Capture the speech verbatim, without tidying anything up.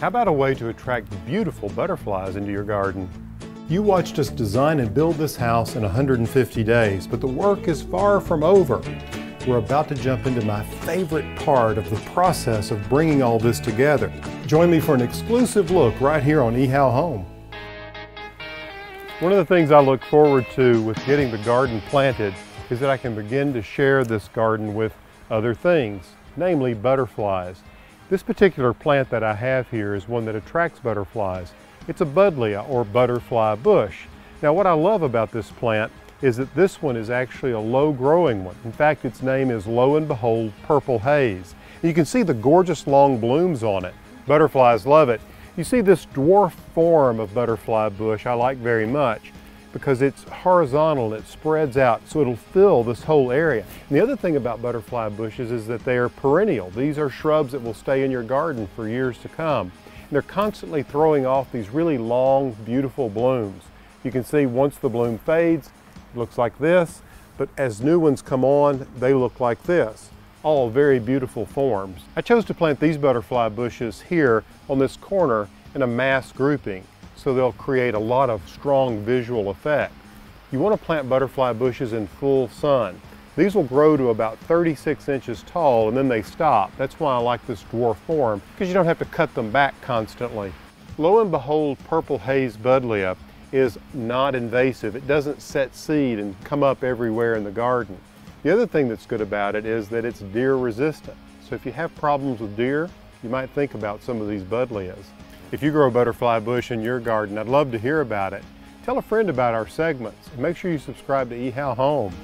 How about a way to attract beautiful butterflies into your garden? You watched us design and build this house in one hundred fifty days, but the work is far from over. We're about to jump into my favorite part of the process of bringing all this together. Join me for an exclusive look right here on eHow Home. One of the things I look forward to with getting the garden planted is that I can begin to share this garden with other things, namely butterflies. This particular plant that I have here is one that attracts butterflies. It's a buddleia, or butterfly bush. Now, what I love about this plant is that this one is actually a low-growing one. In fact, its name is Lo and Behold Purple Haze. You can see the gorgeous long blooms on it. Butterflies love it. You see this dwarf form of butterfly bush I like very much because it's horizontal, it spreads out, so it'll fill this whole area. And the other thing about butterfly bushes is that they are perennial. These are shrubs that will stay in your garden for years to come. And they're constantly throwing off these really long, beautiful blooms. You can see once the bloom fades, it looks like this, but as new ones come on, they look like this. All very beautiful forms. I chose to plant these butterfly bushes here on this corner in a mass grouping, so they'll create a lot of strong visual effect. You want to plant butterfly bushes in full sun. These will grow to about thirty-six inches tall and then they stop. That's why I like this dwarf form, because you don't have to cut them back constantly. Lo and Behold Purple Haze buddleia is not invasive. It doesn't set seed and come up everywhere in the garden. The other thing that's good about it is that it's deer resistant. So if you have problems with deer, you might think about some of these buddleias. If you grow a butterfly bush in your garden, I'd love to hear about it. Tell a friend about our segments and make sure you subscribe to eHow Home.